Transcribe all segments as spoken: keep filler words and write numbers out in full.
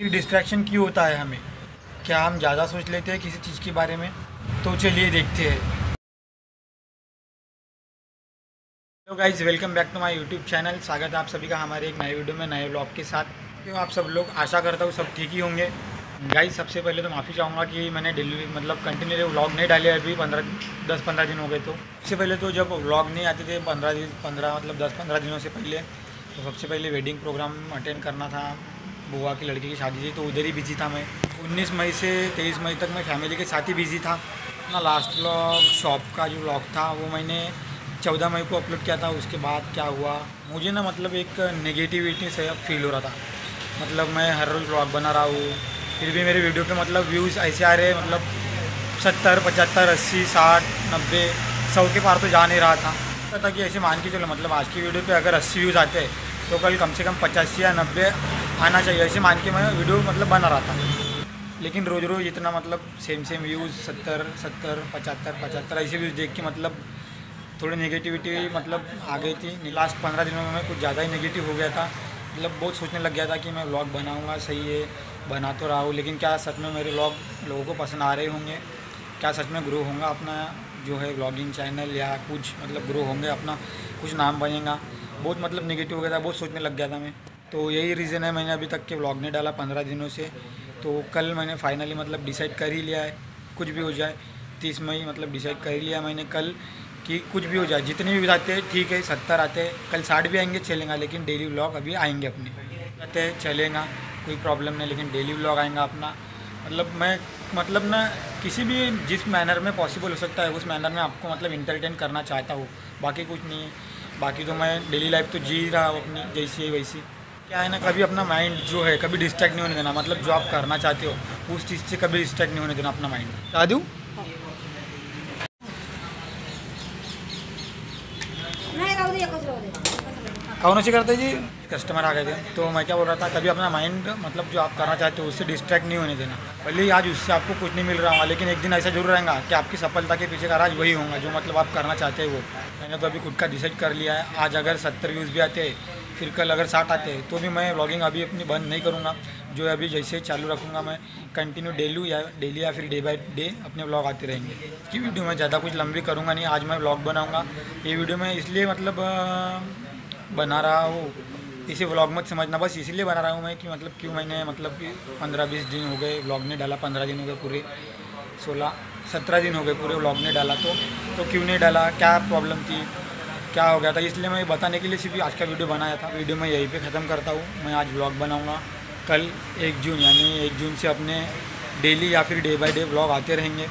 कि डिस्ट्रैक्शन क्यों होता है हमें, क्या हम ज़्यादा सोच लेते हैं किसी चीज़ के बारे में। तो चलिए देखते हैं। Hello guys, welcome back to my YouTube channel. स्वागत है आप सभी का हमारे एक नए वीडियो में, नए ब्लॉग के साथ। तो आप सब लोग, आशा करता हूँ सब ठीक ही होंगे। गाइज सबसे पहले तो माफ़ी चाहूँगा कि मैंने डेली मतलब कंटिन्यू व्लॉग नहीं डाले अभी पंद्रह दस पंद्रह दिन हो गए। तो सबसे पहले तो जब व्लॉग नहीं आते थे पंद्रह दिन पंद्रह मतलब दस पंद्रह दिनों से पहले, तो सबसे पहले वेडिंग प्रोग्राम अटेंड करना था, बुआ की लड़की की शादी थी, तो उधर ही बिजी था मैं। उन्नीस मई से तेईस मई तक मैं फैमिली के साथ ही बिजी था ना। लास्ट व्लॉग शॉप का जो व्लॉग था वो मैंने चौदह मई को अपलोड किया था। उसके बाद क्या हुआ, मुझे ना मतलब एक नेगेटिविटी से फील हो रहा था। मतलब मैं हर रोज़ व्लॉग बना रहा हूँ, फिर भी मेरे वीडियो पे मतलब व्यूज़ ऐसे आ रहे, मतलब सत्तर पचहत्तर अस्सी साठ नब्बे सौ के पार तो जा नहीं रहा था। पता था कि ऐसे मान के चलो मतलब आज की वीडियो पे अगर अस्सी व्यूज़ आते हैं तो कल कम से कम पचासी या नब्बे आना चाहिए, ऐसे मान के मैं वीडियो मतलब बना रहा था। लेकिन रोज़ रोज़ इतना मतलब सेम सेम व्यूज़ सत्तर सत्तर पचहत्तर पचहत्तर ऐसे व्यूज़ देख के मतलब थोड़ी नेगेटिविटी मतलब आ गई थी। लास्ट पंद्रह दिनों में मैं कुछ ज़्यादा ही नेगेटिव हो गया था। मतलब बहुत सोचने लग गया था कि मैं व्लॉग बनाऊंगा, सही है बना तो रहा हूँ, लेकिन क्या सच में मेरे व्लॉग लोगों को पसंद आ रहे होंगे, क्या सच में ग्रो होगा अपना जो है व्लॉगिंग चैनल, या कुछ मतलब ग्रो होंगे, अपना कुछ नाम बनेगा। बहुत मतलब नेगेटिव हो गया था, बहुत सोचने लग गया था मैं। तो यही रीज़न है मैंने अभी तक के व्लॉग नहीं डाला पंद्रह दिनों से। तो कल मैंने फाइनली मतलब डिसाइड कर ही लिया है, कुछ भी हो जाए, तीस मई मतलब डिसाइड कर ही लिया मैंने कल कि कुछ भी हो जाए, जितने भी व्यूज़ आते हैं ठीक है, सत्तर आते हैं कल साठ भी आएंगे चलेगा, लेकिन डेली व्लॉग अभी आएंगे अपने आते हैं चलेगा, कोई प्रॉब्लम नहीं, लेकिन डेली व्लॉग आएगा अपना। मतलब मैं मतलब ना किसी भी जिस मैनर में पॉसिबल हो सकता है उस मैनर में आपको मतलब इंटरटेन करना चाहता हूँ, बाकी कुछ नहीं है। बाकी तो मैं डेली लाइफ तो जी रहा हूँ अपनी जैसी वैसी। क्या है ना, कभी अपना माइंड जो है कभी डिस्ट्रैक्ट नहीं होने देना। मतलब जो आप करना चाहते हो उस चीज़ से कभी डिस्ट्रैक्ट नहीं होने देना अपना माइंड। दादू कौन सी करते जी, कस्टमर आ गए थे। तो मैं क्या बोल रहा था, कभी अपना माइंड मतलब जो आप करना चाहते हो उससे डिस्ट्रैक्ट नहीं होने देना। भले ही आज उससे आपको कुछ नहीं मिल रहा होगा, लेकिन एक दिन ऐसा जरूर रहेगा कि आपकी सफलता के पीछे का राज वही होगा जो मतलब आप करना चाहते हो। मैंने तो अभी खुद का डिसाइड कर लिया है। आज अगर सत्तर व्यूज़ भी आते हैं, फिर कल अगर साठ आते हैं, तो भी मैं व्लॉगिंग अभी अपनी बंद नहीं करूँगा, जो अभी जैसे चालू रखूँगा मैं कंटिन्यू। डेली या डेली या फिर डे बाई डे अपने व्लॉग आते रहेंगे। कि वीडियो में ज़्यादा कुछ लंबी करूँगा नहीं, आज मैं व्लॉग बनाऊँगा। ये वीडियो मैं इसलिए मतलब बना रहा हूँ, इसे व्लॉग मत समझना, बस इसीलिए बना रहा हूँ मैं कि मतलब क्यों मैंने मतलब पंद्रह बीस दिन हो गए व्लॉग नहीं डाला, पंद्रह दिन हो गए पूरे, सोलह सत्रह दिन हो गए पूरे व्लॉग नहीं डाला। तो तो क्यों नहीं डाला, क्या प्रॉब्लम थी, क्या हो गया था, इसलिए मैं बताने के लिए सिर्फ आज का वीडियो बनाया था। वीडियो मैं यहीं पर ख़त्म करता हूँ। मैं आज व्लॉग बनाऊँगा, कल एक जून यानी एक जून से अपने डेली या फिर डे बाई डे व्लॉग आते रहेंगे।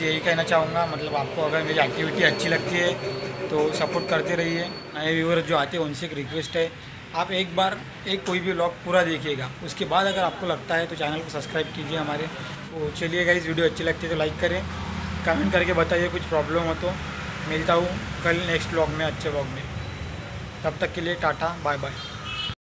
यही कहना चाहूँगा। मतलब आपको अगर मेरी एक्टिविटी अच्छी लगती है तो सपोर्ट करते रहिए। नए व्यूअर जो आते हैं उनसे एक रिक्वेस्ट है, आप एक बार एक कोई भी व्लॉग पूरा देखिएगा, उसके बाद अगर आपको लगता है तो चैनल को सब्सक्राइब कीजिए हमारे। तो चलिए गाइस, वीडियो अच्छी लगती है तो लाइक करें, कमेंट करके बताइए कुछ प्रॉब्लम हो तो। मिलता हूँ कल नेक्स्ट व्लॉग में, अच्छे व्लॉग में। तब तक के लिए टाटा बाय बाय।